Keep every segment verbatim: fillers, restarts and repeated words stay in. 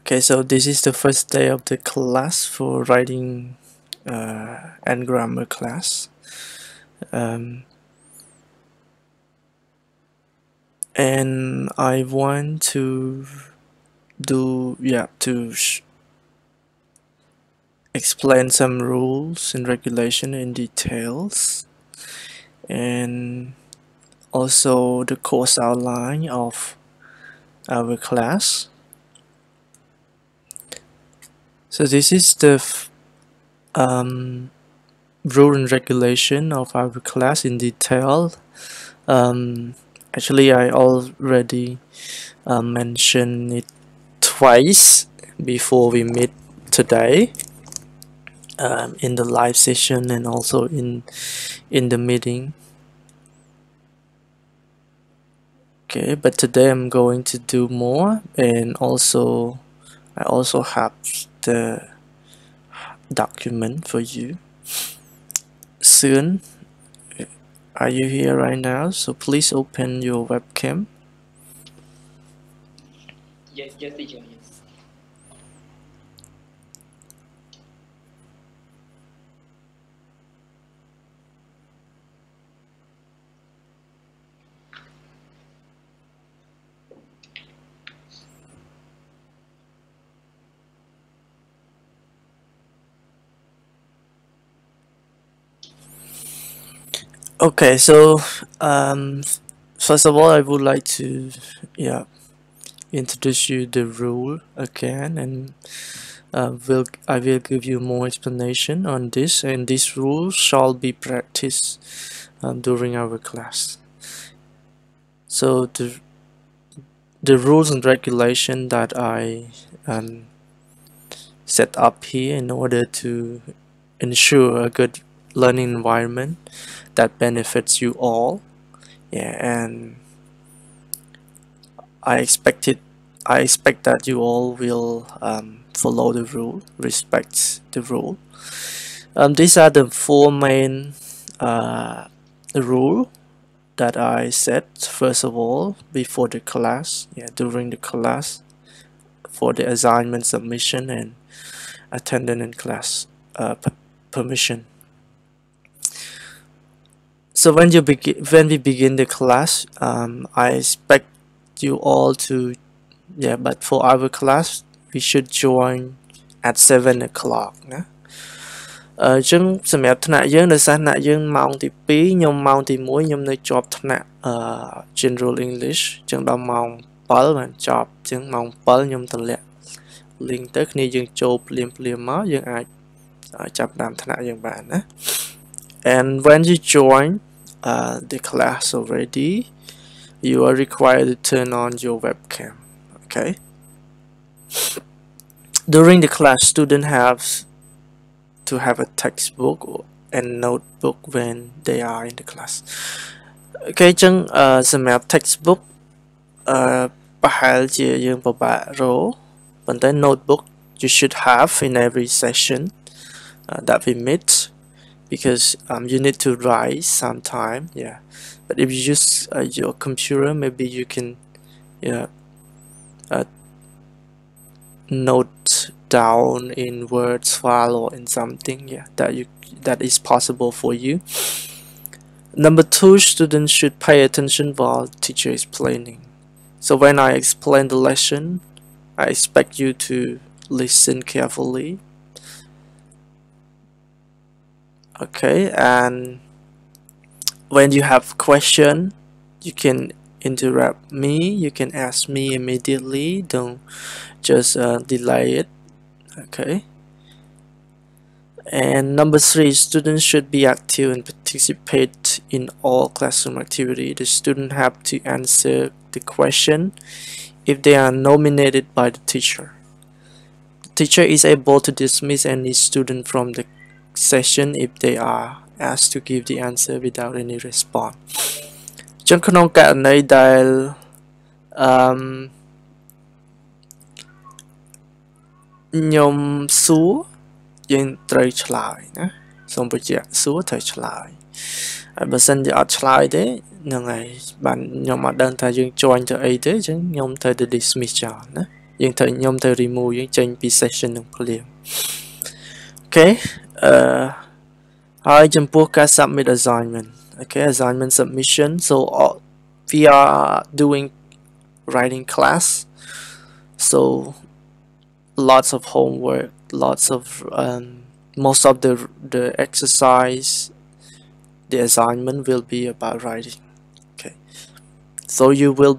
Okay, so this is the first day of the class for writing uh, and grammar class. Um, and I want to do, yeah, to sh explain some rules and regulation in details, and also the course outline of our class. So this is the um, rule and regulation of our class in detail. Um, actually, I already uh, mentioned it twice before we meet today, um, in the live session and also in in the meeting. Okay, but today I'm going to do more, and also I also have the document for you soon. Are you here right now? So please open your webcam. Yes, yes, teacher, yes. Okay, so um, first of all, I would like to, yeah, introduce you the rule again, and uh, will I will give you more explanation on this, and this rule shall be practiced um, during our class. So the the rules and regulation that I um, set up here in order to ensure a good learning environment that benefits you all. Yeah, and I expect it, I expect that you all will um, follow the rule, respect the rule. Um, these are the four main uh, rule that I set first of all before the class, yeah, during the class, for the assignment submission and attendance and class uh, permission. So when you begin, when we begin the class, um, I expect you all to, yeah, but for our class, we should join at seven o'clock. Nah, uh, chúng xem ở thna dương là sao? Thna dương mong thì pí, nhom mong thì muối, nhom nơi job thna general English, chúng đào mong pearl mà job, chúng mong pearl nhom thằng lẹ. Liên tới khi dương job liềm liềm máu, dương ai chập đam thna dương bạn á. And when you join uh, the class already, you are required to turn on your webcam. Okay. During the class, students have to have a textbook and notebook when they are in the class. Okay, chừng xem textbook, perhaps you have a row, but then notebook you should have in every session uh, that we meet, because um, you need to write sometime, yeah. But if you use uh, your computer, maybe you can, yeah, uh, note down in words file or in something, yeah, that you that is possible for you. Number two, students should pay attention while teacher is explaining. So when I explain the lesson, I expect you to listen carefully. Okay, and when you have question, you can interrupt me, you can ask me immediately, don't just uh, delay it. Okay, and number three, students should be active and participate in all classroom activity. The student have to answer the question if they are nominated by the teacher. The teacher is able to dismiss any student from the session if they are asked to give the answer without any response. Trong khung cả này đài um nhom sú yên trời chảy nè, xong bây giờ sú trời chảy. Bản thân giờ chảy thế, như ngày bạn nhom mà đơn thay dương join cho ấy thế, chứ nhom thay the dismiss chào nè. យើង ត្រូវ ខ្ញុំ ទៅ remove យើង ចេញ ពី session នឹង ភ្លាម Okay អឺ ហើយ ចំពោះ ការ submit assignment Okay assignment submission so all, we are doing writing class so lots of homework lots of um, most of the the exercise the assignment will be about writing okay so you will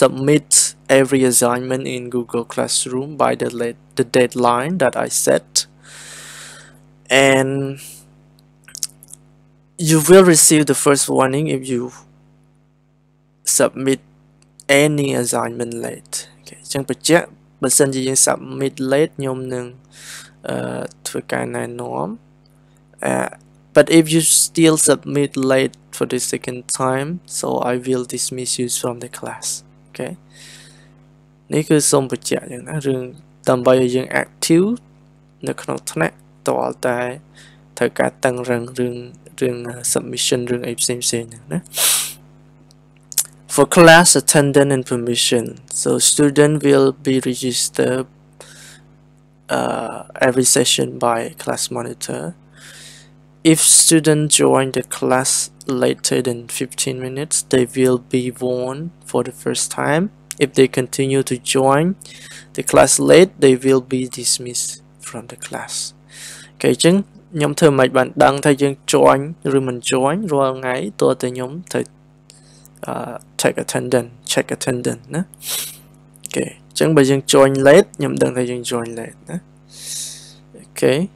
submit every assignment in Google Classroom by the late the deadline that I set and you will receive the first warning if you submit any assignment late. Okay. Chẳng phải chắc, bản thân chỉ submit late nhôm nương thưa cái này norm. But if you still submit late for the second time, so I will dismiss you from the class. Okay. Này cứ xong phải chắc như này, riêng tầm bây giờ active, nếu không thằng tỏ tại thưa cái tăng rằng riêng Uh, submission during exam for class attendance and permission so student will be registered uh, every session by class monitor if student join the class later than fifteen minutes they will be warned for the first time if they continue to join the class late they will be dismissed from the class okay Jung? Nhóm thử mạch bạn đăng thay dương join rồi mình join rồi ngay tôi tới nhóm thầy uh, check attendance check attendance nè ok chẳng bây dương join late nhóm đăng thay dương join late nè ok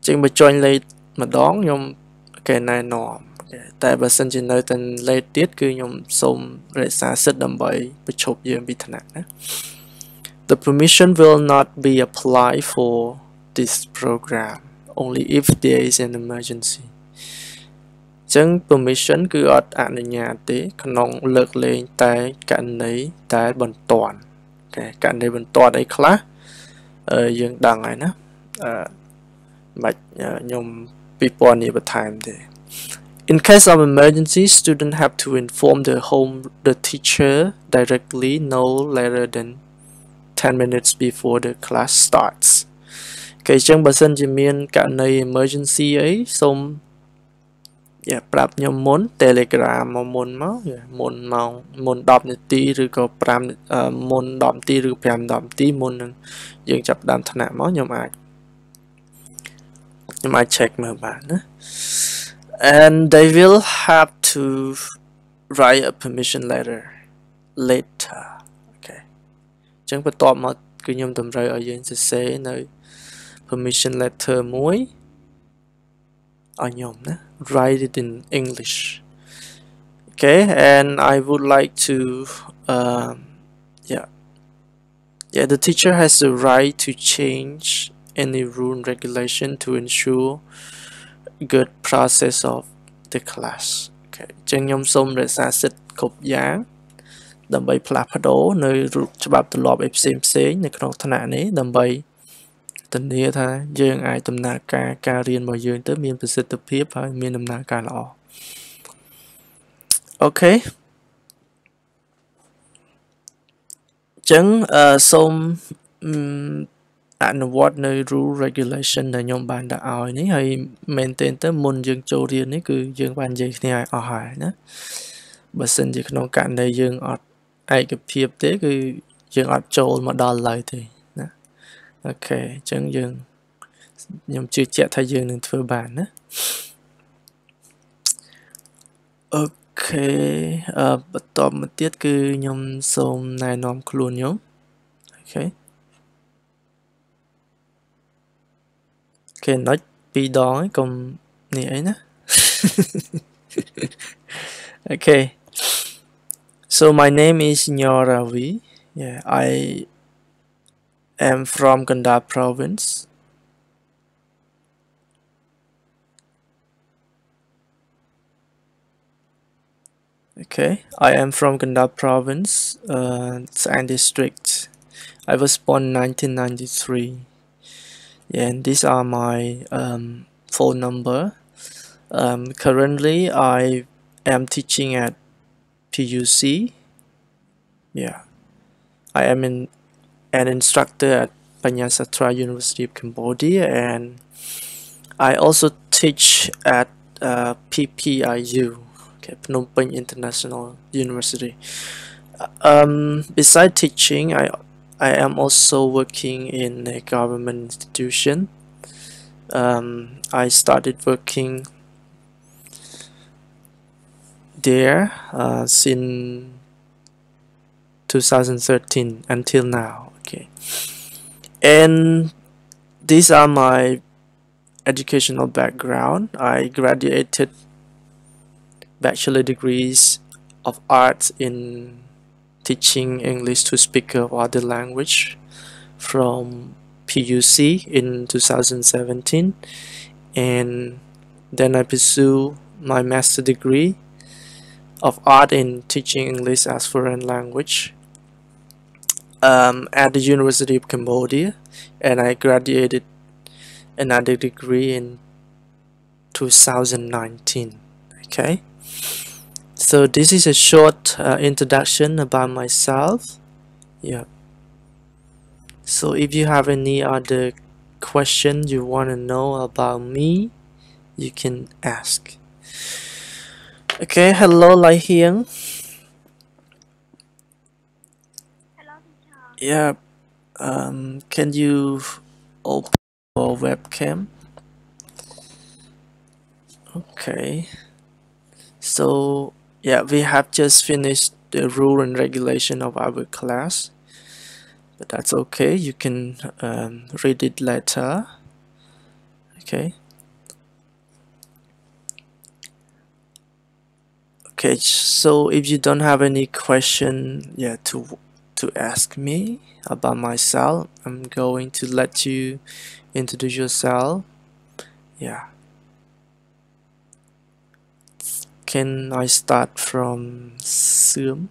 chẳng bây join late mà đón nhóm cái này nọ tại bà sân trên nơi tên late tiết cứ nhóm xông rễ xa sức đầm bầy bị chụp dương bị thân nè the permission will not be applied for this program only if there is an emergency. Chẳng permission cứ ở ảnh ở nhà tí, nóng lực lên tại cạnh này, tại bần toàn. Okay, cạnh này bần toàn đấy khá. Ờ, dương đăng này ná. Ờ, mạch nhông people need a time there. In case of emergency, students have to inform the home, the teacher directly no later than ten minutes before the class starts. Okay, chẳng bà sân chỉ miên cả nơi emergency ấy xong yeah, prap nhóm môn telegram mà môn máu yeah, môn màu môn đọc nửa tí rồi có pram uh, môn đọc tí rồi pram đọc tí môn dừng chập đàm thân nạ máu nhóm ai nhóm ai check mà bạn á and they will have to write a permission letter later okay chẳng bà tọa mà cứ nhóm tầm rơi ở dưới sẽ xế nơi permission letter mối ở nhóm đó write it in English okay and I would like to uh, yeah yeah the teacher has the right to change any rule regulation to ensure good process of the class okay chẳng nhóm xông để xa xích cục giá đầm bầy phá phá đố nơi cho bạp từ lọp ếp xếm xế nơi khổ thân ạ này đầm bầy Tình thế thôi, dương ai tầm nà ca, ca riêng mà dương tới miền Pacific tập hiếp thôi, miền tầm nà ca lọ. Ok. Chẳng uh, xong um, ảnh what nơi rule regulation là nhóm bạn đã ỏi ní, hay maintain tới môn dương châu riêng ní, cứ dương bạn dây thì ai ỏi hỏi ná. Bà xin chỉ không cạn đây dương ọt ai cập hiếp tế, cứ dương ọt châu mà đo lời thì. Ok, chẳng dừng nhóm chưa chạy thay dừng đừng thưa bản á. Ok, uh, bắt đầu một tiết cư nhóm xông này nóm luôn nhóm. Ok. Ok, nói bị đói còn này ấy nè. Ok. So my name is Nhor Ravy. Yeah, I... I'm from Battambang Province. Okay, I am from Battambang Province, uh, Sand District. I was born in nineteen ninety-three. Yeah, and these are my um, phone number. Um, currently, I am teaching at P U C. Yeah, I am in an instructor at Panyasatra University of Cambodia, and I also teach at uh, P P I U, okay, Phnom Penh International University. Um, besides teaching, I I am also working in a government institution. Um, I started working there uh, since two thousand thirteen until now. Okay, and these are my educational background. I graduated bachelor degrees of arts in teaching English to speakers of other language from P U C in two thousand seventeen, and then I pursue my master degree of art in teaching English as foreign language um, at the University of Cambodia, and I graduated another degree in two thousand nineteen. Okay, so this is a short uh, introduction about myself. Yeah, so if you have any other question you want to know about me, you can ask. Okay, hello Lai Hieng. Hello teacher. Yeah, um, can you open your webcam? Okay, so yeah, we have just finished the rule and regulation of our class, but that's okay, you can um, read it later. Okay. Okay, so if you don't have any question, yeah, to to ask me about myself, I'm going to let you introduce yourself. Yeah. Can I start from Searm?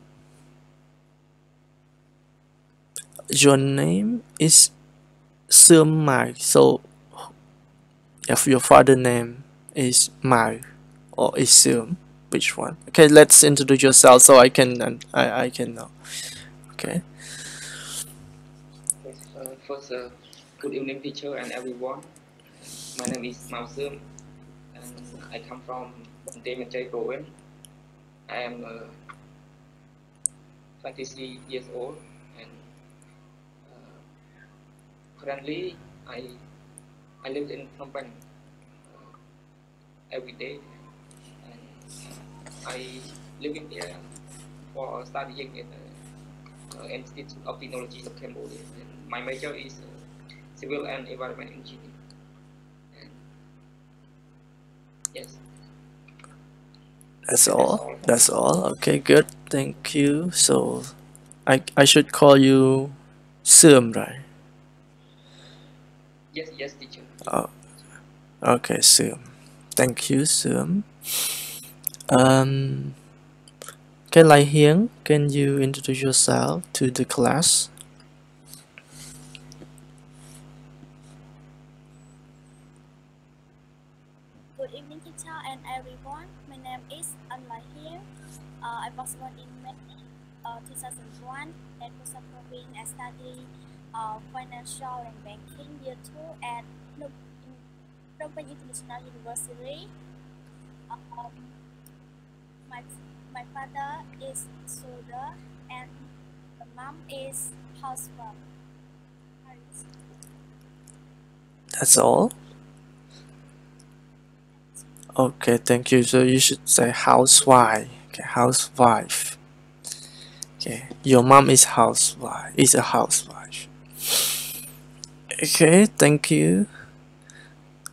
Your name is Searm Mai, so if your father name is Mai or is Searm, which one? Okay, let's introduce yourself so I can and I, I can know. Okay. Uh, first, uh, good evening, teacher and everyone. My name is Mao Searm, and I come from Damien. I am uh, twenty-three years old, and uh, currently I I live in Phnom Penh uh, every day. I live in there for studying in the uh, Institute of Technology of Cambodia. And my major is uh, civil and environment engineering. And yes. That's all. That's all. That's all. Okay, good. Thank you. So, I I should call you Searm, right? Yes. Yes, teacher. Oh. Okay, Searm. Thank you, Searm. Um, okay, Lai Hieng, can you introduce yourself to the class? Good evening, teacher and everyone. My name is An Lai Hieng. Uh, I was born in May uh, two thousand one at Battambang Province. I studied uh, financial and banking year two at Phnom Penh International University. Um, My, my father is soldier and my mom is housewife. That's all? Okay, thank you. So you should say housewife. Okay, housewife. Okay, your mom is housewife. Is a housewife. Okay, thank you.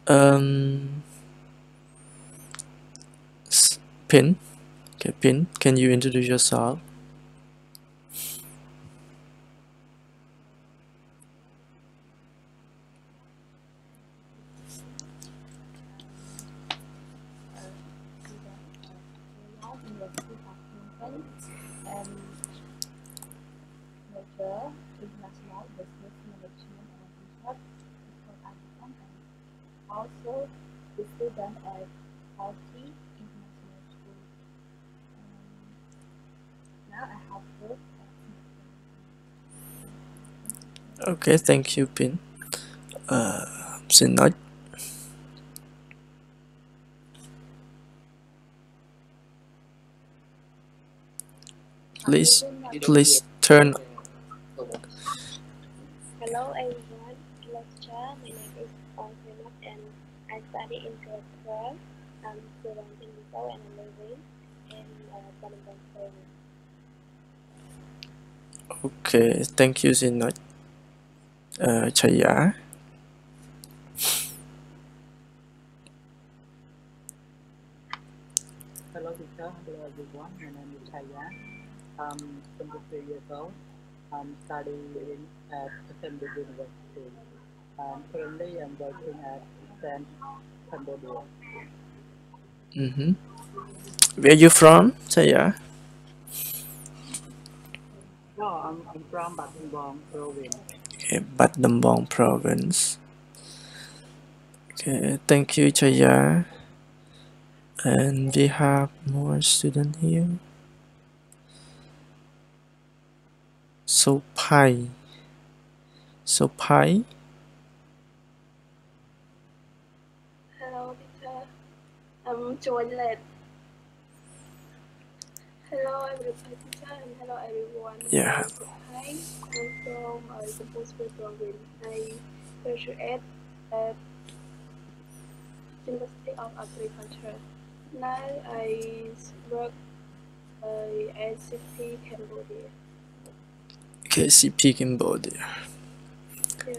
Um, Pin. Okay, Pin, can you introduce yourself? Okay, thank you, Pin. Uh, xin lỗi. Please, please turn. Hello everyone, lecturer. My name is Antrima and I study in grade twelve. I'm student in Seoul and I'm living in Battambang Province. Okay, thank you, Sinot. Uh, Chaya. Hello, teacher. Hello everyone. My name is Chaya. I'm twenty-three years old. I'm studying in at Assembly University. Um, currently, I'm working at Sand Cambodia. Mm-hmm. Where are you from, Chaya? No, I'm, I'm from Battambang Province. Okay, Battambang Province. Okay, thank you, Chaya. And we have more students here. So pi, so pi. Hello, Peter. I'm Joanette. Hello, everybody, teacher, and hello, everyone. Yeah. Hi, I'm from uh, the Phnom Penh Province. I graduated at University of Agriculture. Now I work uh, at S C P Cambodia. S C P Cambodia. Yeah.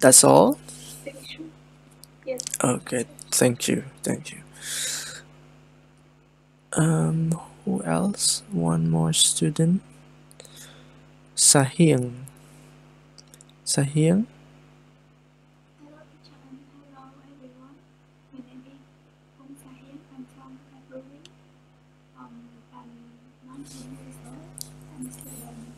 That's all? Thank you. Yes. Okay, thank you, thank you. Um, who else? One more student. Sahien. Sahien. Hello, teacher. Hello, everyone. My name is Hong Sahien. I'm from February. Um, I'm nineteen years old. I'm still learning.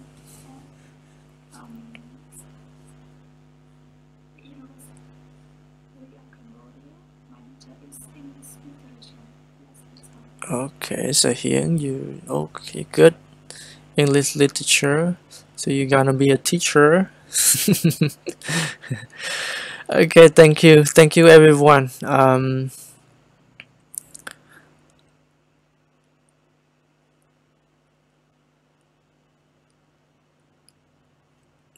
Okay, so here you okay, good English literature. So you're gonna be a teacher. Okay, thank you, thank you everyone. Um,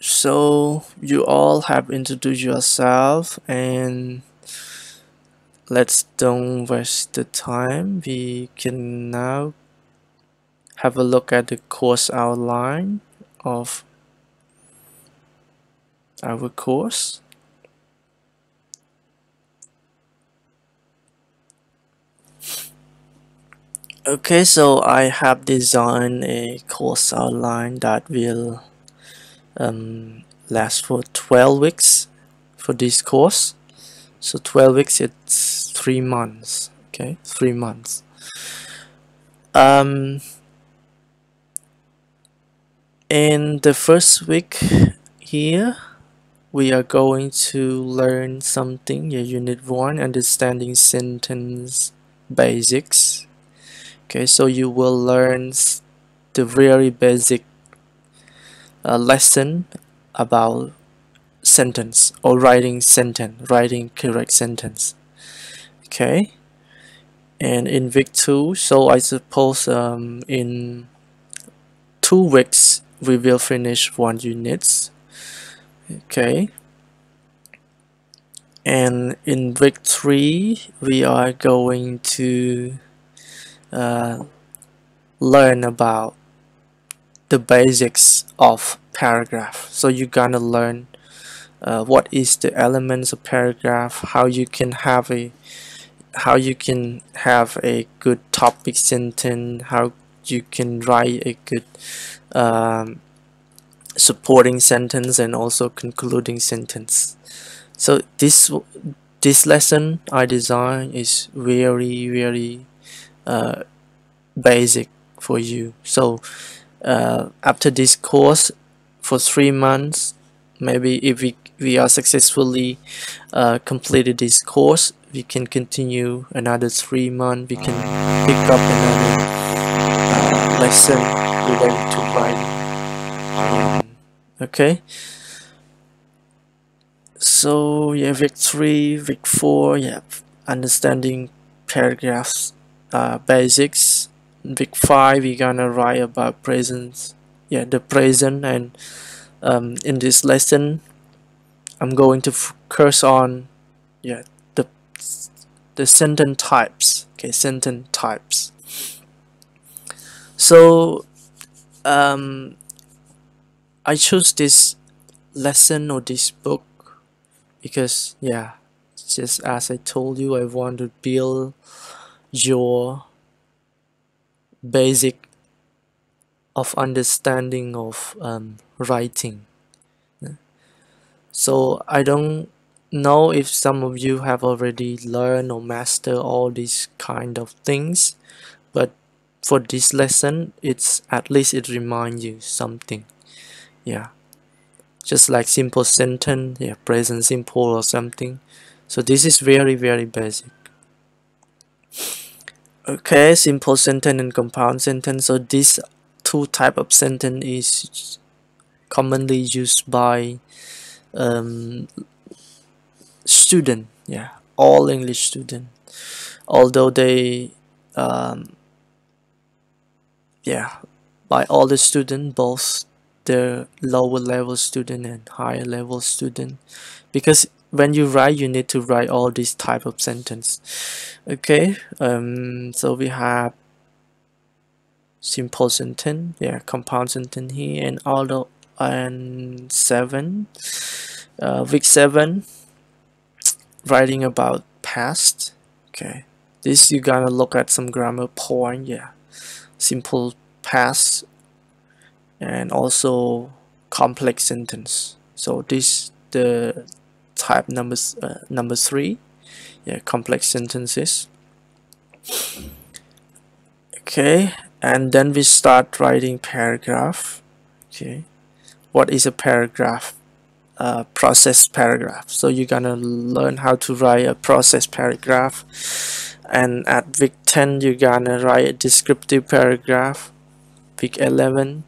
so you all have introduced yourself and let's don't waste the time. We can now have a look at the course outline of our course. Okay, so I have designed a course outline that will um, last for twelve weeks for this course. So twelve weeks, it's three months. Okay, three months. Um, in the first week here, we are going to learn something. Yeah, unit one, understanding sentence basics. Okay, so you will learn the very basic uh, lesson about sentence or writing sentence, writing correct sentence. Okay, and in week two, so I suppose um, in two weeks we will finish one unit. Okay, and in week three we are going to uh, learn about the basics of paragraph. So you're gonna learn Uh, what is the elements of paragraph, how you can have a how you can have a good topic sentence, how you can write a good um, supporting sentence and also concluding sentence. So this this lesson I designed is very very uh, basic for you. So uh, after this course for three months, maybe if we we are successfully uh, completed this course, we can continue another three months. We can pick up another uh, lesson related to writing. Um, okay, So yeah, week three, week four, yeah, understanding paragraphs, uh, basics. Week five, we're gonna write about present, yeah, the present. And um, in this lesson, I'm going to focus on, yeah, the the sentence types. Okay, sentence types. So um, I chose this lesson or this book because, yeah, just as I told you, I want to build your basic of understanding of um, writing. So I don't know if some of you have already learned or mastered all these kind of things, but for this lesson, it's at least it reminds you something. Yeah, just like simple sentence, yeah, present simple or something. So this is very very basic. Okay, simple sentence and compound sentence. So these two type of sentence is commonly used by um, student, yeah, all English student. Although they, um, yeah, by all the student, both the lower level student and higher level student, because when you write, you need to write all these type of sentence. Okay, um, so we have simple sentence, yeah, compound sentence here, and all the and seven, uh, week seven, writing about past. Okay, this you're gonna look at some grammar point, yeah, simple past. And also complex sentence. So this the type numbers uh, number three, yeah, complex sentences. Okay, and then we start writing paragraph. Okay, what is a paragraph? Uh, process paragraph. So you're gonna learn how to write a process paragraph, and at week ten you're gonna write a descriptive paragraph. Week eleven.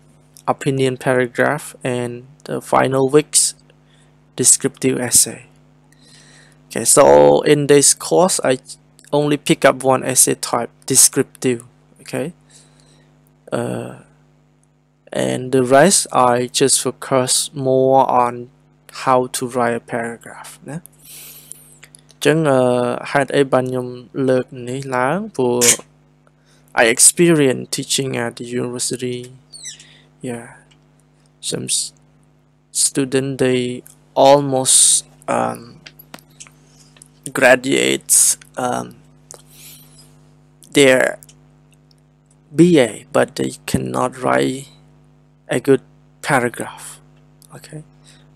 Opinion paragraph, and the final week's descriptive essay. Okay, so in this course I only pick up one essay type, descriptive. Okay, uh, and the rest I just focus more on how to write a paragraph. Yeah. Chẳng had a banyom learn ni lang, but I experienced teaching at the university. Yeah, some student they almost um, graduates um, their B A, but they cannot write a good paragraph. Okay,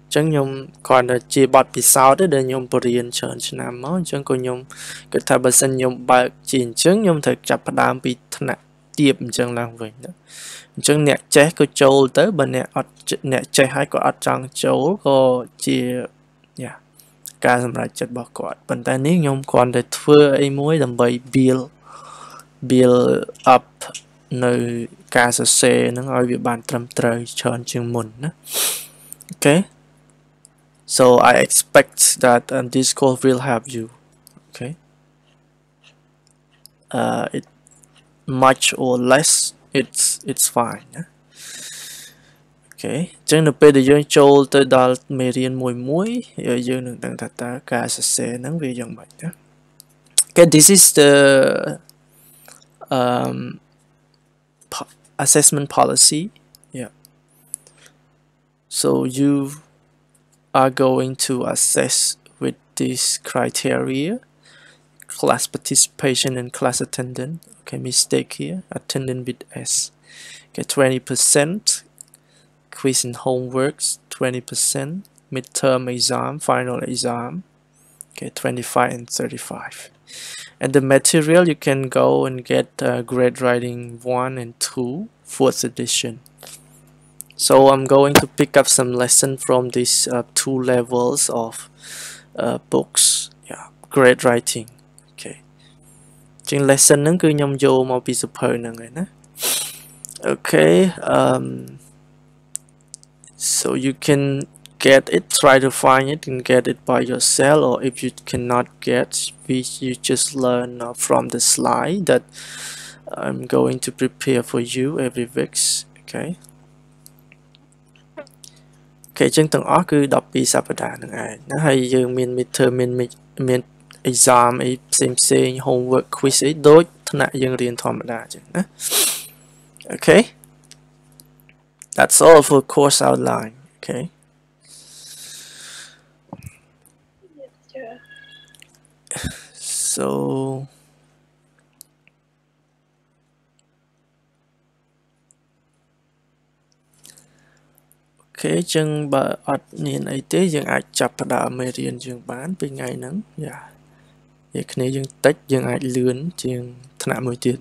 chẳng nhom còn là chỉ bắt bị sao đấy để nhom bền chơn chán lắm á, chẳng còn nhom cái thà bớt sinh nhom bạc chỉnh chẳng nhom thật chặt bắt đam bị thằng này. Tiếp chẳng làm vậy nữa. Chẳng nẹt chế có châu tới bên nẹt nẹt chế hay có ở trong châu có chỉ, yeah, cả làm lại chất bảo quản. Bên tai ní nhom còn để thưa ai mối làm bài build build up nơi cả sơ sê nó ngồi việc bàn trầm trời chọn trường môn nữa. Okay. So I expect that um, this course will help you. Okay. Uh, it much or less, it's it's fine. Okay, chẳng được bây giờ chúng châu tới đào merian mùi muối, giờ dương đừng đằng thật ta cả sẽ nắng về dòng bạch đó. Okay, this is the um, po assessment policy. Yeah. So you are going to assess with these criteria: class participation and class attendance. Okay, mistake here, attendance with S. Okay, twenty percent quiz and homeworks, twenty percent midterm exam, final exam. Okay, twenty-five and thirty-five. And the material you can go and get uh, Great Writing one and two, fourth edition. So I'm going to pick up some lesson from these uh, two levels of uh, books. Yeah, Great Writing. Chính lesson nâng cứ nhom vô mau bị super nâng rồi nè. Okay, um, so you can get it, try to find it and get it by yourself, or if you cannot get, we you just learn from the slide that I'm going to prepare for you every week. Okay. Okay, chương từng ở cứ đọc bài sắp đặt này. Nó hay dùng miền miền thơ miền miền exam, xem xem homework quiz ấy đối. Thế này dùng riêng thầm đặt chứ. Okay. That's all for course outline. Okay. So okay, chương ba ở niên ấy thế, chương ai chập đã mới riêng chương bán bên ngày nắng, yeah. Vậy khi này chương tách chương ai lướn chương thà mười tiền.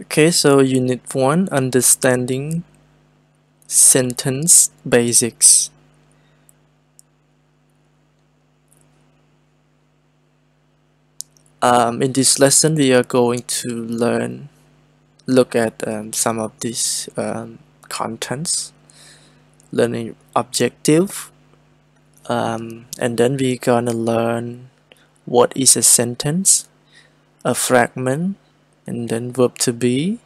Okay, so Unit one, Understanding Sentence Basics. Um, in this lesson, we are going to learn, look at um, some of these um, contents, learning objective, um, and then we're gonna learn what is a sentence, a fragment, and then verb to be,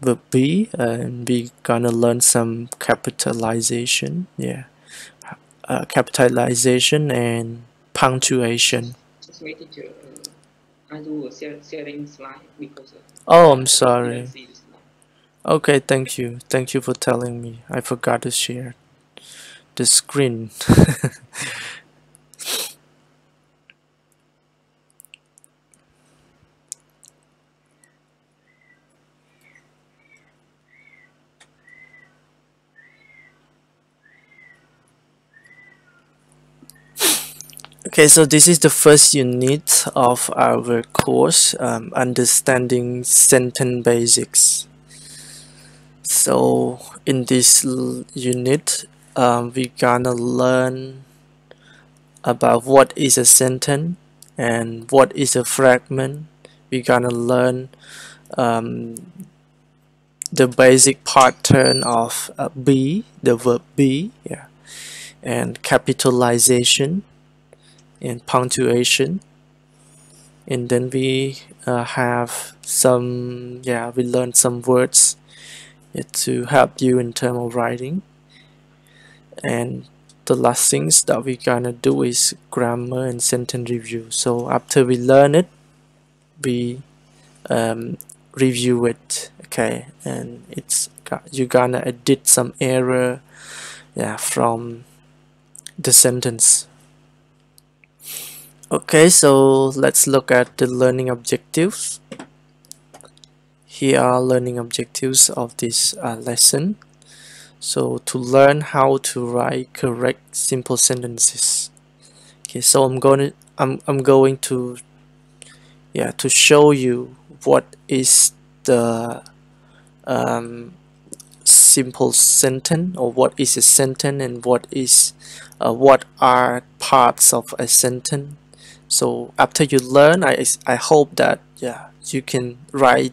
verb be, and we gonna learn some capitalization, yeah, uh, capitalization and punctuation. Just wait, teacher. Uh, I do a sharing slide because. Oh, I'm sorry. Okay, thank you, thank you for telling me. I forgot to share the screen. Okay, so this is the first unit of our course, um, Understanding Sentence Basics. So in this unit, um, we're gonna learn about what is a sentence and what is a fragment. We're gonna learn um, the basic pattern of uh, be, the verb be, yeah, and capitalization and punctuation, and then we uh, have some, yeah, we learned some words to help you in terms of writing, and the last things that we're gonna do is grammar and sentence review. So after we learn it, we um, review it, okay, and it's you're gonna edit some error, yeah, from the sentence. Okay, so let's look at the learning objectives. Here are learning objectives of this uh, lesson. So to learn how to write correct simple sentences. Okay, so I'm going to I'm I'm going to yeah to show you what is the um, simple sentence, or what is a sentence, and what is uh, what are parts of a sentence. So after you learn, I, I hope that, yeah, you can write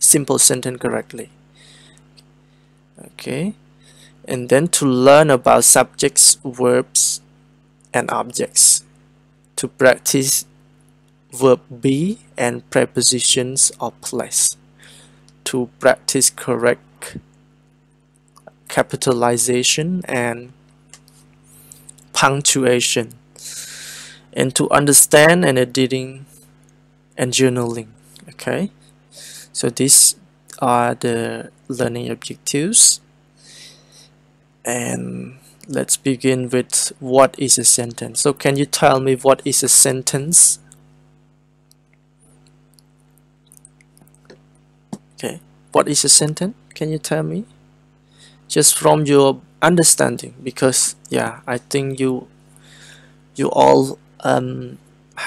simple sentence correctly. Okay, and then to learn about subjects, verbs, and objects. To practice verb be and prepositions of place. To practice correct capitalization and punctuation. And to understand and editing and journaling. Okay, so these are the learning objectives, and let's begin with what is a sentence. So can you tell me what is a sentence? Okay, what is a sentence? Can you tell me? Just from your understanding, because yeah, I think you you all um,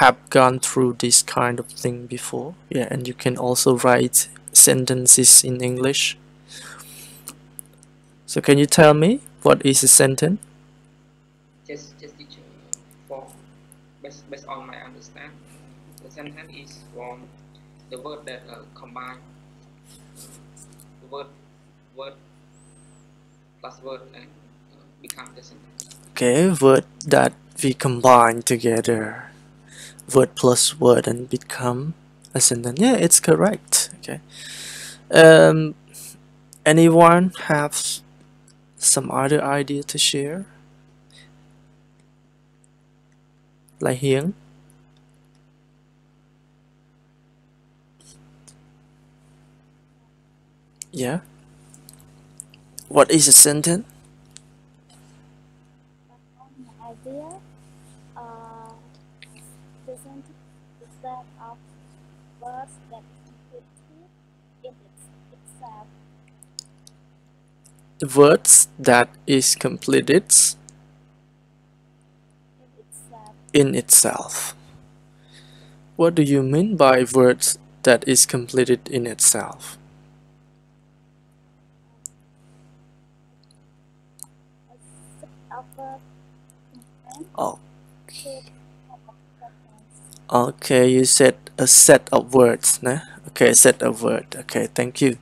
have gone through this kind of thing before. Yeah, and you can also write sentences in English. So can you tell me what is a sentence? Just, just teach me form based, based on my understanding. The sentence is from the word that uh, combine the word, word plus word and uh, become the sentence. Okay, word that we combine together, word plus word and become a sentence. Yeah, it's correct. Okay. Um, anyone have some other idea to share? Lai Hieng? Yeah? What is a sentence? My idea, uh, the sentence is that of words that include in itself. The words that is completed in itself. What do you mean by words that is completed in itself? Oh. Okay, you said a set of words, nah? Okay, set of words. Okay, thank you.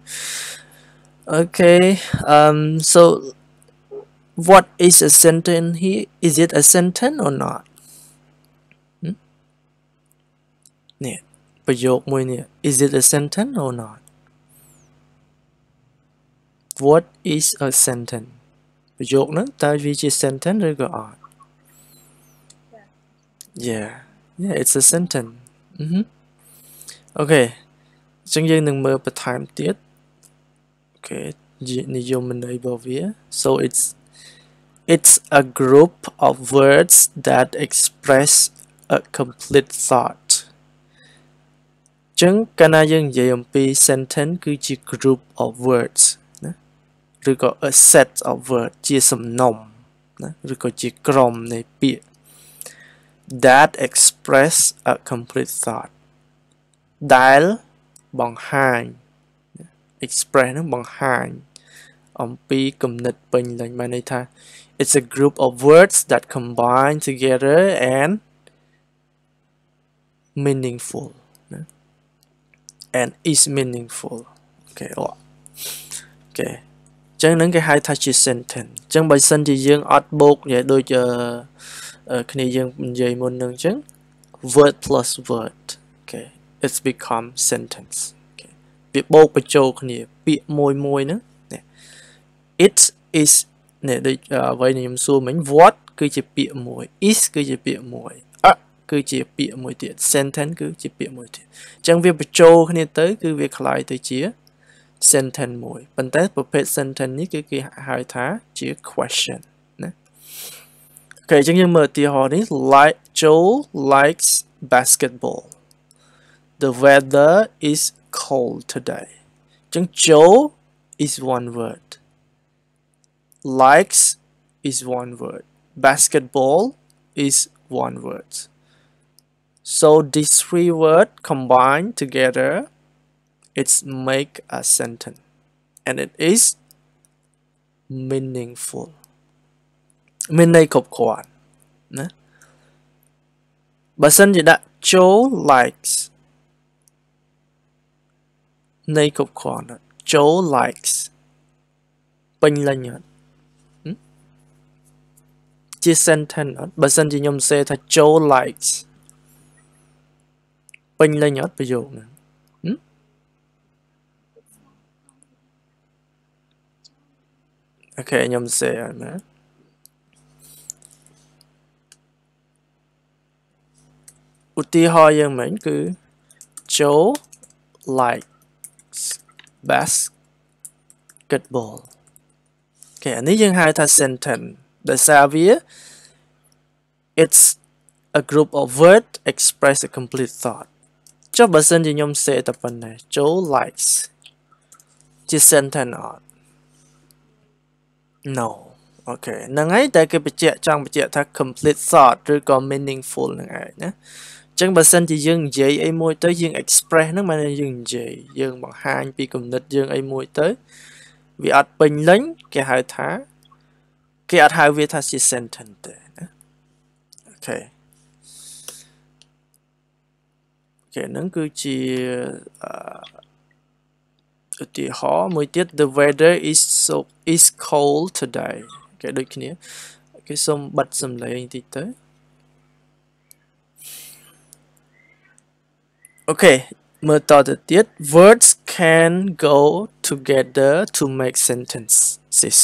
Okay, um, so what is a sentence here? Is it a sentence or not? เนี่ยประโยคมวยเนี่ย is it a sentence or not? What is a sentence? ประโยคนั้นตาวีจี sentence หรือก็ yeah yeah it's a sentence. Mm-hmm. Okay จังยังหนึ่งเมื่อประทามเตียด okay นิยมมันได้บ่เวีย so it's it's a group of words that express a complete thought. Chẳng kana dân dạy sentence cứ chỉ group of words, rồi có a set of words chia sầm nồng, rồi có chỉ gồm này bịa that express a complete thought. Dial bằng hành, express nó bằng hành, ông pi cầm nịch bình lành mà này tha. It's a group of words that combine together and meaningful. And is meaningful. Okay, or okay. Chẳng những cái hai thay chỉ sentence. Chẳng bài sân thì riêng art book vậy đôi giờ khi riêng dạy môn nâng chẳng word plus word. Okay, it's become sentence. Okay, việc bốc bạch châu khi bị môi môi nữa. It is này đôi vậy niệm xưa mình what cứ chỉ bị môi, is cứ chỉ bị môi. Cứ chỉ bịa mùi tiệt, sentence cứ chỉ bịa mùi tiệt. Chẳng việc bà châu khá tới cứ việc lại tới chìa sentence mùi. Bạn tới bà phết sentence ní cứ kì hai thá chìa question. Ok, chẳng như mở tìa hỏi ní like, Joe likes basketball. The weather is cold today. Chẳng Joe is one word. Likes is one word. Basketball is one word. So these three words combined together, it's make a sentence, and it is meaningful. Meaningful. But sentence that Joe likes. Meaningful. Joe likes. Bình lành nhá. Chỉ sentence. But sentence nhom say that Joe likes. Bình lên nhót bây giờ nè. Ok, nhầm xe rồi nè. Ủa tí hoa dân mình cứ Joe likes basketball. Ok, ní dân hai ta sentence. Tại sao vía? It's a group of words express a complete thought. Cho bà xin thì nhóm sẽ tập phần này. Joe likes. just sentence art. No. Okay. Nangai ta ke pje chang pje tha complete thought or go meaningful nangai na. Chang ba san ti yeung jay ai moi tới yeung express nang ma yeung jay, yeung bang han pi komnit yeung ai moi tới. Vi at penh leng ke hau tha. Ke at hau vi tha si sentence te na. Okay. Okay, nang ku chi uh ti ho moi tiet the weather is so is cold today. Okay,ដូចគ្នាគេសូមបិទសំឡេងបន្តិចទៅ. Okay, មើលតទៅទៀត words can go together to make sentences.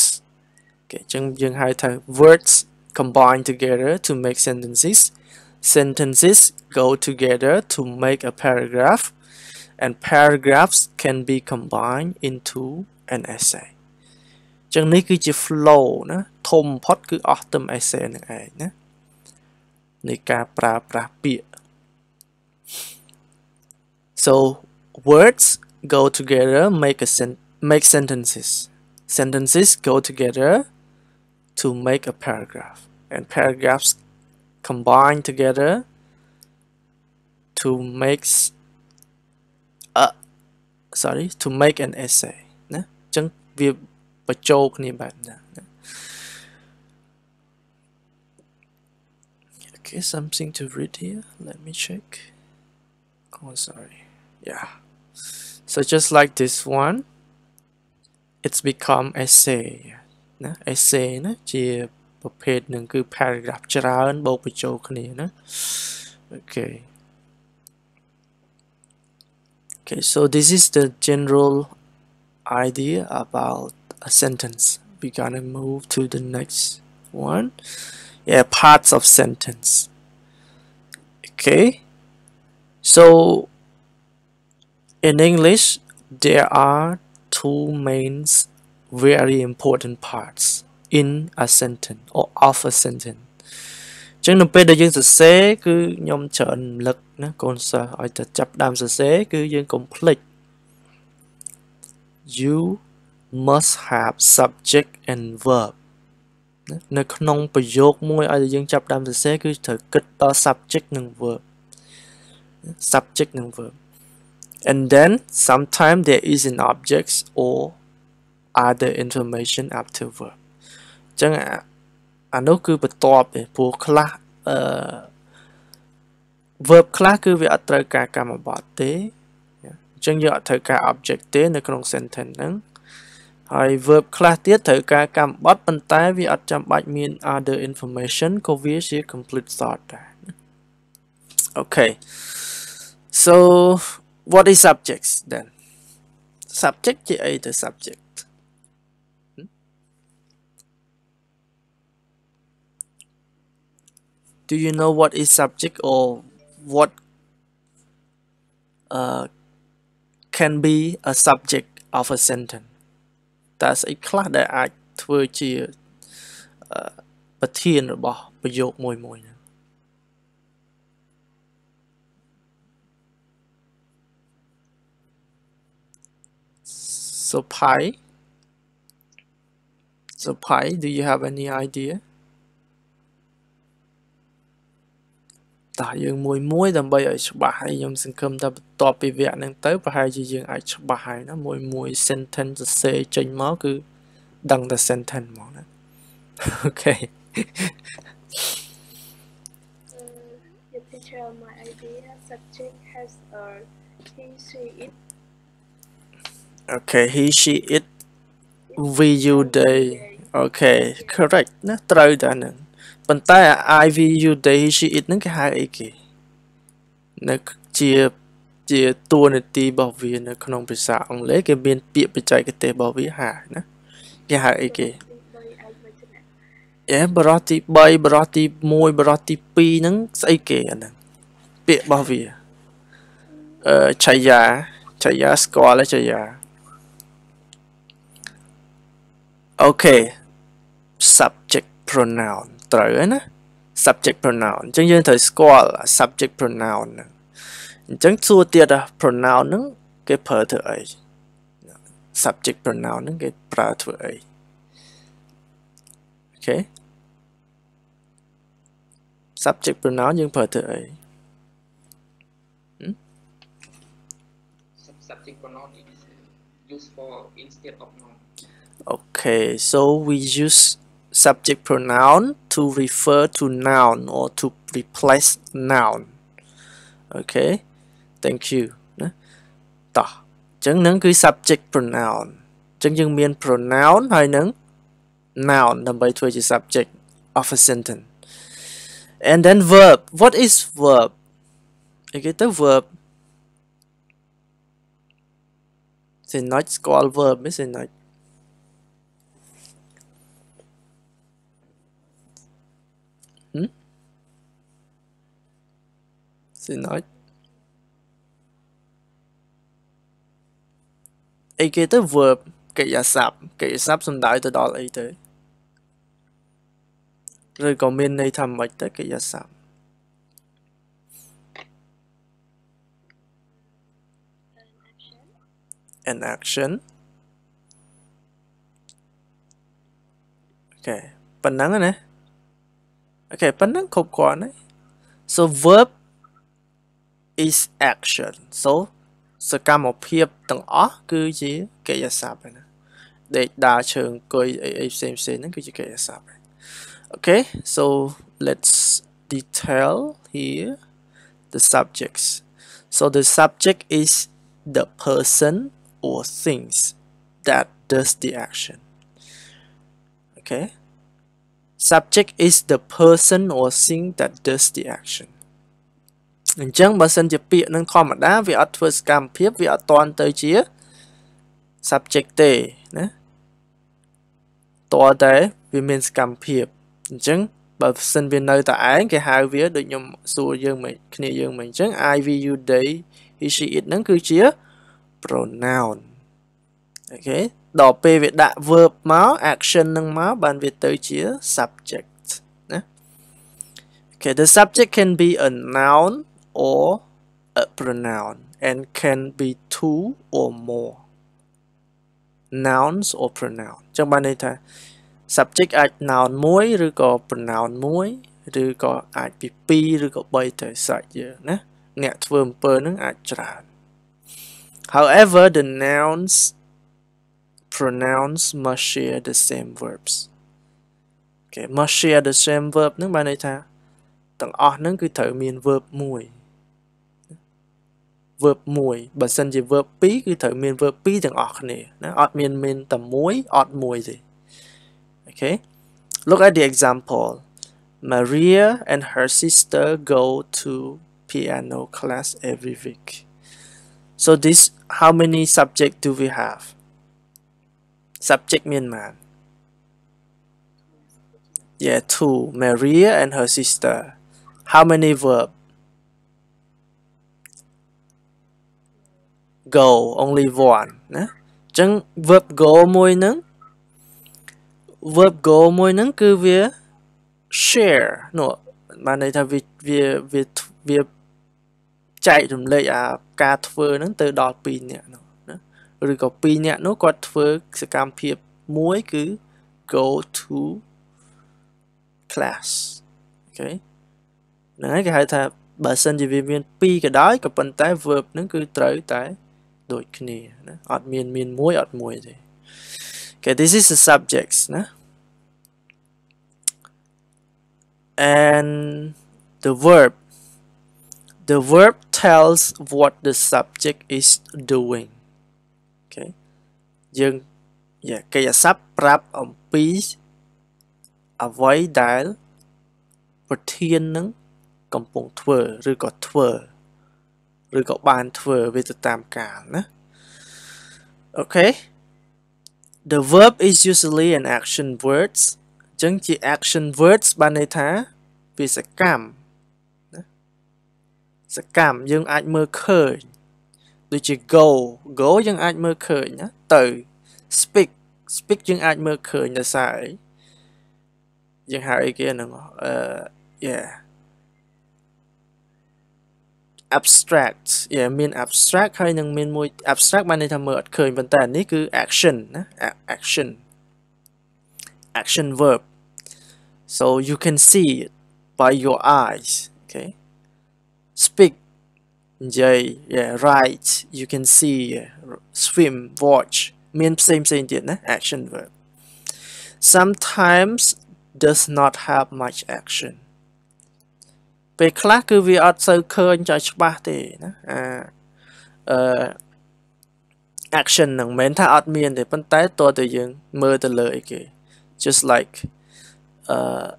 Okay, ចឹងយើងហៅថា words combine together to make sentences. Sentences go together to make a paragraph, and paragraphs can be combined into an essay. ចឹង នេះ គឺជា flow ណា ធំ ផុត គឺ អស់ ទៅ essay នឹង ឯង ណា នៃ ការ ប្រើប្រាស់ ពាក្យ So words go together make a sen make sentences. Sentences go together to make a paragraph, and paragraphs combine together to make a sorry to make an essay ណា ចឹង វា Okay, something to read here. Let me check. Oh, sorry. Yeah. So just like this one, it's become essay. Na essay na chia page nung ku paragraph charan bo pachou khni na. Okay. Okay. So this is the general idea about a sentence. We're gonna move to the next one. Yeah, parts of sentence. Okay, so in English there are two main very important parts in a sentence or of a sentence. Chúng ta bây giờ chúng ta sẽ cứ nhom chọn lực nó còn sao ở tập chấp đam sẽ cứ dân complete. You must have subject and verb. នៅ ក្នុង ប្រយោគ មួយ ឲ្យ យើង ចាប់ ដើម សរសេរ គឺ ត្រូវ គិត ដល់ subject និង verb. Subject និង verb. And then sometimes there is an object or other information after verb. ចឹង អា នោះ គឺ បន្ទាប់ ទេ ព្រោះ ខ្លះ អឺ verb ខ្លះ គឺ វា អត់ ត្រូវ ការ កម្ម បទ ទេ ចឹង យើង អត់ ត្រូវ ការ object ទេ នៅ ក្នុង sentence ហ្នឹង ហើយ verb ខ្លះទៀត ត្រូវការ កម្មបទ ប៉ុន្តែ វា អត់ ចាំបាច់ មាន other information ក៏ វា ជា complete thought ដែរ Okay. So what is subjects then? Subject ជាអី ទៅ subject? Do you know what is subject or what uh can be a subject of a sentence? តើស្អីខ្លះដែលអាចធ្វើជាប្រធានរបស់ប្រយោគមួយមួយ So Pai So Pai, do you have any idea? តើយើងមួយមួយដើម្បីឲ្យច្បាស់ហើយខ្ញុំសង្ឃឹមថាបន្ទាប់ពីវគ្គហ្នឹងទៅប្រហែលជាយើងអាចច្បាស់ហើយណាមួយមួយ sentence សេចេញមកគឺដឹងតែ sentence ហ្មងណា Okay. The teacher, my idea subject has a he she it. Okay, he she it we you they. Okay, correct ណាត្រូវតាហ្នឹង ប៉ុន្តែ I V U they she it ហ្នឹងគេហៅអីគេនៅជាជាតួនាទីរបស់វានៅក្នុងភាសាអង់គ្លេសគេមានពាក្យបច្ចេកទេសរបស់វាហៅណាគេហៅអីគេ Yeah បរោះទី 3 បរោះទី 1 បរោះទី 2 ហ្នឹងស្អីគេអាហ្នឹងពាក្យរបស់វា អឺ Chaya Chaya ស្គាល់ Chaya Okay subject pronoun ត្រូវហើយណា subject pronoun អញ្ចឹងយើងត្រូវស្គាល់ subject pronoun ហ្នឹងអញ្ចឹងសួរទៀត pronoun ហ្នឹងគេប្រើធ្វើអី subject pronoun នឹងគេប្រើធ្វើអី Okay subject pronoun យើងប្រើធ្វើអី subject pronoun is used for instead of noun Okay so we use subject pronoun to refer to noun or to replace noun Okay thank you ណាតោះ ចឹងនឹងគឺ subject pronoun ចឹងយើងមាន pronoun ហើយនឹង noun ដើម្បីធ្វើជា subject of a sentence and then verb what is verb អីគេទៅ verb សិនណត់ស្គាល់ verb មិនសិនណត់ hm សិនណត់ អីគេទៅ verb កិរិយាសព្ទកិរិយាសព្ទសំដៅទៅដល់អីទៅឬក៏មានន័យថាម៉េចទៅកិរិយាសព្ទ an action អូខេប៉ុណ្ណឹងណា អូខេប៉ុណ្ណឹងគ្រប់គ្រាន់ហើយ so verb is action so សកម្មភាពទាំងអស់គឺជាកិរិយាសព្ទហ្នឹងដេកដើរឈើអង្គុយអីៗផ្សេងៗហ្នឹងគឺជាកិរិយាសព្ទ Okay so let's detail here the subjects so the subject is the person or things that does the action Okay subject is the person or thing that does the action អញ្ចឹងបើសិនជាពាក្យនឹងធម្មតាវាអត់ធ្វើសកម្មភាពវាអត់តាន់ទៅជា subject ទេណាតើតែវាមានសកម្មភាពអញ្ចឹងបើសិនវានៅតែឯងគេហៅវាដូចខ្ញុំសួរយើងមិនគ្នាយើងមិនអញ្ចឹង I V you they he she it ហ្នឹងគឺជា pronoun អូខេ ដល់ពេលវាដាក់ verb មក action ហ្នឹងមកបានវាទៅជា subject ណា Okay the subject can be a noun or a pronoun and can be two or more nouns or pronoun ចឹងបានន័យថា subject អាច noun មួយឬក៏ pronoun មួយឬក៏អាចពី ពីរ ឬក៏ បី ទៅស្រេចយើណាអ្នកធ្វើអំពើនឹងអាចច្រើន However the nouns pronouns must share the same verbs Okay must share the same verb នឹងបានន័យថាទាំងអស់នឹងគឺត្រូវមាន verb មួយ verb មួយបើសិនជា verb ពីរ គឺត្រូវមាន verb ពីរ ទាំងអស់គ្នាណាអត់មានមានតែមួយអត់មួយទេ Okay Look at the example Maria and her sister go to piano class every week So this how many subject do we have Subject មានមក Yeah two Maria and her sister How many verb Go only one. Nah, chẳng verb go môi nâng. Verb go môi nâng cứ việc share. No, mà này thà việc việc việc việc chạy thùng lệ à cà phê nâng từ đọt pì nhẹ nó. Rồi có pì nhẹ nó có phơi sự cam phiệp môi cứ go to class. Okay. Này cái hai thà bà sinh chỉ việc viên pì cái đó có phần tái verb nâng cứ tới tái. Okay, this is the subjects nah? And the verb the verb tells what the subject is doing okay dương yeah cái sắp rap ông pi avoid dial bất thiên nâng cầm bụng thưa rồi có thưa ឬក៏បានធ្វើវាទៅតាមកាលណា Okay The verb is usually an action words អញ្ចឹងជា action words បានន័យថាវាសកម្មណាសកម្មយើងអាចមើលឃើញដូចជា go go យើងអាចមើលឃើញណាទៅ speak speak យើងអាចមើលឃើញដោយសារអីយើងហៅអីគេហ្នឹងអឺ yeah abstract, yeah, mean abstract, hay nang mean môi abstract ban này tham mượt khởi vận tản ní cứ action, uh, action, action verb. So you can see it by your eyes, okay. Speak, jay, yeah, write, you can see, uh, swim, watch, mean same same thing, uh, action verb. Sometimes does not have much action. Về class cứ vì ở sơ khơi cho ba thì action nặng mến tha ở miền để phân tái to từ dương mơ từ lời kì. Just like uh,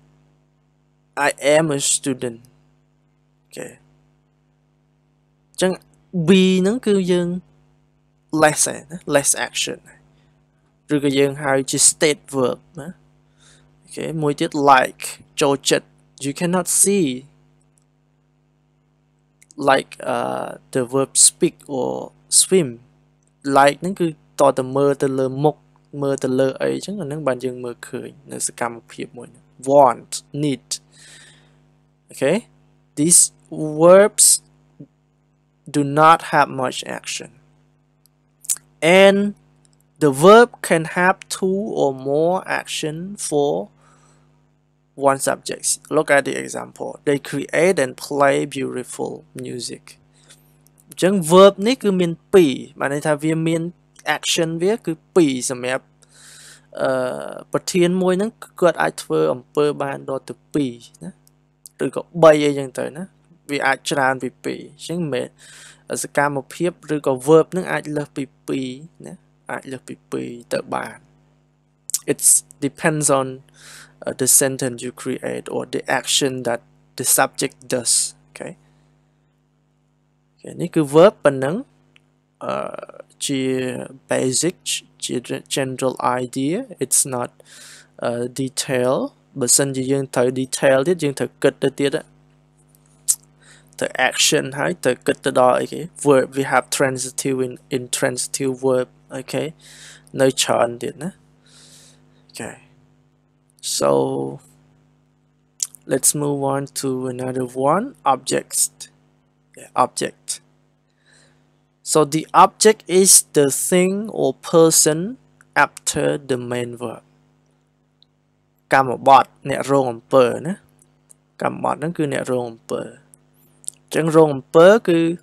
I am a student. Okay. Chẳng be nắng cứ dương less less action. Rồi cái dương hai chỉ state verb. Okay, mùi tiết like châu chật. You cannot see. Like uh, the verb speak or swim, like nó cứ to the mơ the lơ mộc mơ the lơ ấy chẳng là những bạn dừng mơ khởi nó sẽ cầm phiền mồi want need. Okay, these verbs do not have much action, and the verb can have two or more action for one subject. Look at the example. They create and play beautiful music. Chẳng verb này cứ mean pì, mà này thay vì mean action viết cứ pì, xem mẹ. Bất thiên môi nó cướp ai thưa ông bơ ban đo từ pì, từ có bay ấy chẳng tới, vì ai tràn vì pì, chẳng mẹ. Sự cam một phép, từ có verb nó ai lơ pì pì, ai lơ pì pì tự bàn. It depends on Uh, the sentence you create or the action that the subject does. Okay. Okay. Này cứ verb bản năng, chỉ basic, chỉ general idea. It's not uh, detail. Bản thân chỉ riêng thời detail thì riêng thời kết tới tiết á, thời action hay thời kết tới đó. Okay. Verb we have transitive in intransitive verb. Okay. Nơi chọn tiết á. Okay. So let's move on to another one, objects. Yeah, object. So the object is the thing or person after the main verb. Kamobot, nè rong pơ nè. Kamobot nó cứ nè rong pơ. Chẳng rong pơ cứ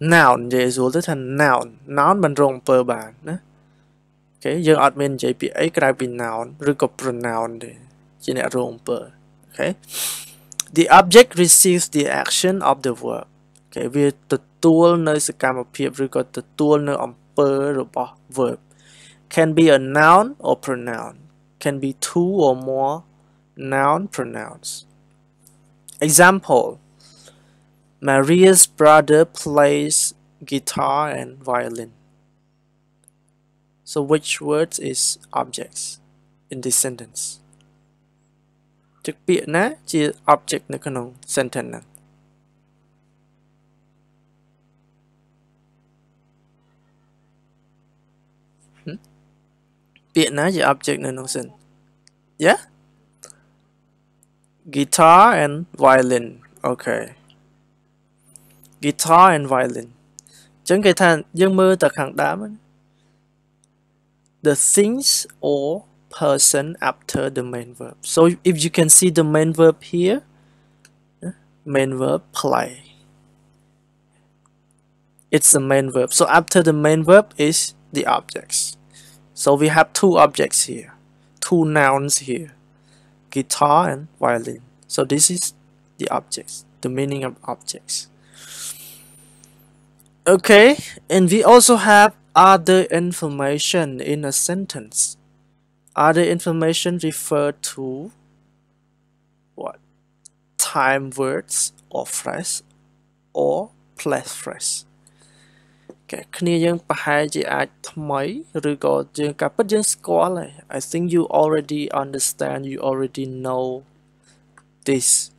noun, dễ dụ tới thành noun. Noun bằng rong pơ bạn nè. Okay, you admin J P A grabbing noun, recop pronoun, okay. The object receives the action of the verb. Okay, we the tool no sakam appear, we got the tool no umper verb. Can be a noun or pronoun. Can be two or more noun pronouns. Example: Maria's brother plays guitar and violin. So which words is objects in this sentence? Trực biệt na chỉ object nó không sentence nào. Biệt na chỉ object nó không sentence. Yeah. Guitar and violin. Okay. Guitar and violin. Chẳng cái thằng dương mơ tật hàng đá mà. The things or person after the main verb. So if you can see the main verb here, main verb play. It's the main verb. So after the main verb is the objects. So we have two objects here, two nouns here, guitar and violin. So this is the objects, the meaning of objects. Okay, and we also have other information in a sentence. Other information refer to what? Time words or phrase or place phrase. Okay, I think you already understand, you already know this,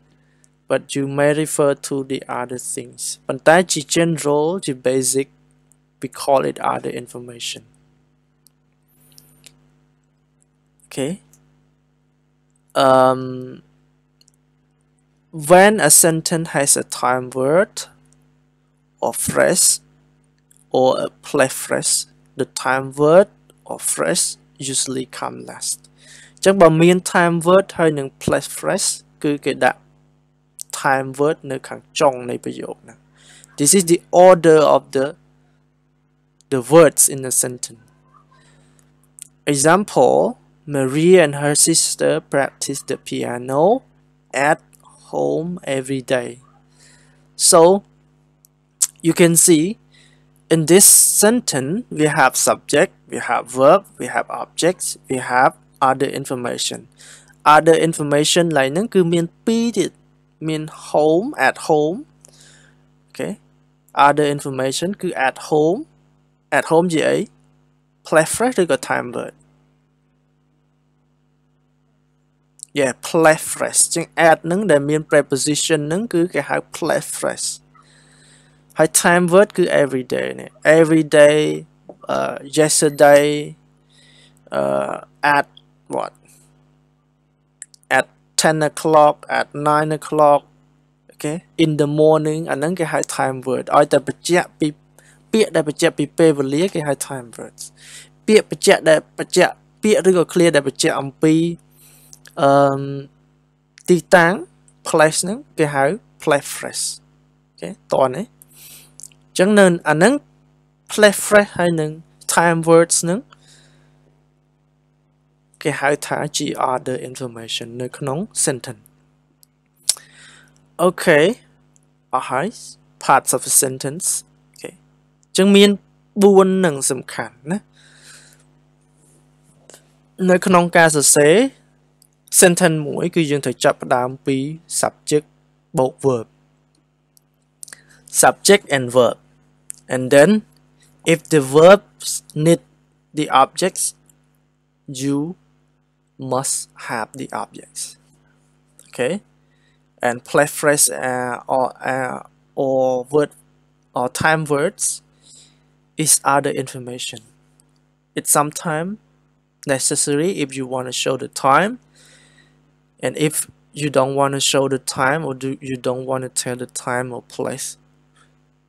but you may refer to the other things. Pantai general, the basic, we call it other information. Okay. Um, When a sentence has a time word or phrase or a play phrase, the time word or phrase usually comes last. Chẳng bằng mean time word hay những play phrase cứ cái đặt time word nơi khang trong này bây giờ. This is the order of the the words in the sentence. Example: Maria and her sister practice the piano at home every day. So you can see in this sentence we have subject, we have verb, we have objects, we have other information. Other information like nó cứ mean period, mean home, at home. Okay. Other information cứ at home. At home gì ấy? Play phrase or time word? Yeah, play phrase. Chứ at nâng để mean preposition nâng cứ cái hai play phrase. Hai time word cứ everyday này. Everyday, uh, yesterday, uh, at what? At ten o'clock, at nine o'clock, okay? In the morning, and nâng cái hai time word. Ôi ta bật chạp bị Piet đã bật chạp bị pê và lý cái hai time words. Piet bật chạp đã bật chạp, piet rưỡi gọi clear đã bật chạp ông pi. Um, tí táng, place nâng, cái hai play phrase. Okay, toàn ấy. Chẳng nên, anh nâng play phrase hay nâng time words nâng. Cái hai thả chỉ other information nơi nóng sentence. Okay, alright, parts of a sentence. Okay, chẳng miên buôn nâng xâm khẳng ná. Nơi nóng ca sở xế, sentence mũi cứ dương thời chấp đám bí subject bộ verb. Subject and verb. And then, if the verbs need the objects, you must have the objects. Okay, and play phrase uh, or uh, or word or time words is other information. It's sometimes necessary if you want to show the time, and if you don't want to show the time or do you don't want to tell the time or place,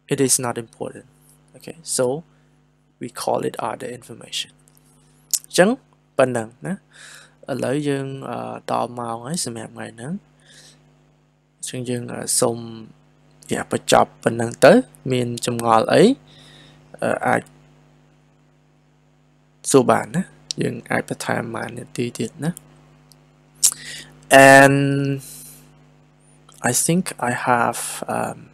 it is not important. Okay, so we call it other information. Chẳng bản năng á, lấy dương đào màu ấy xem mẹ mày nữa, xuyên dương sông vẽ bạch chọc bản năng tới miền trong ngõ ấy, ai số bản á, dương ai bắt thay mà nhận ti tiệt nữa. And I think I have um,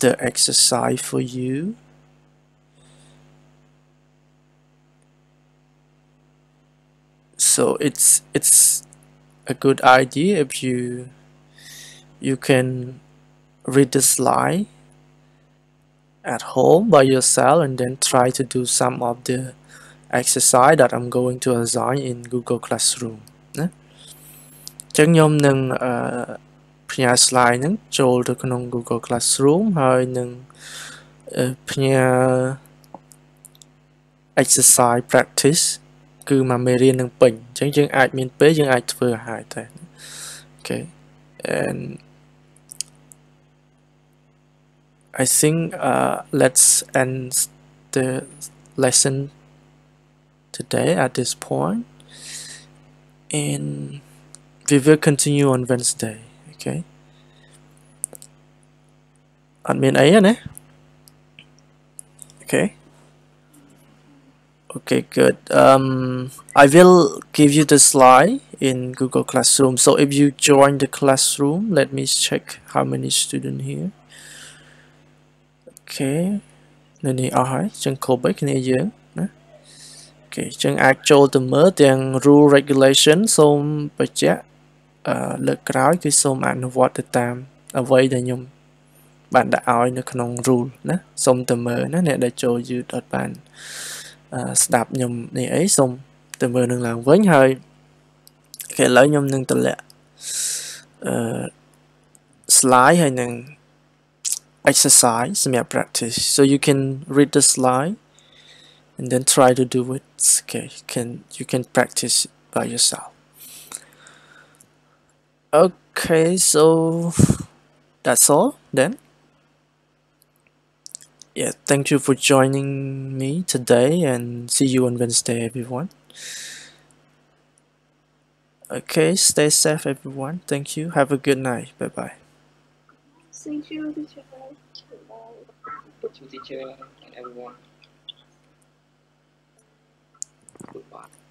the exercise for you. So it's it's a good idea if you you can read the slide at home by yourself and then try to do some of the exercise that I'm going to assign in Google Classroom. Chúng nhom nâng pia slide nângចូលទៅក្នុង Google Classroom ហើយនឹងpia exercise practice គឺមកមេរៀននឹងពេញអញ្ចឹងយើងអាចមានពេលយើងអាចធ្វើឲ្យ okay. And I think uh, let's end the lesson today at this point, and we will continue on Wednesday. Okay, admin ấy nè. Okay. Okay, good. Um, I will give you the slide in Google Classroom. So if you join the classroom, let me check how many students here. Okay. Nani ahai, chẳng có bách này dưỡng. Okay, chẳng actual the mơ tiền rule regulation. Xôm bà chá lợi kráu cái xôm ảnh vọt the tam. À vây đà nhung bạn đã oi nó khăn rule. Xôm tầm mơ nó nè đã cho dư đọt bạn đạp nhầm này ấy xong từ mưa nâng làm với hơi cái lấy nhầm nâng từ lệ slide hay nâng exercise xem practice. So you can read the slide and then try to do it. Okay, can you can practice by yourself. Okay, so that's all then. Yeah, thank you for joining me today, and see you on Wednesday, everyone. Okay, stay safe, everyone. Thank you. Have a good night. Bye bye. Thank you, teacher. Thank you, teacher, and everyone. Goodbye.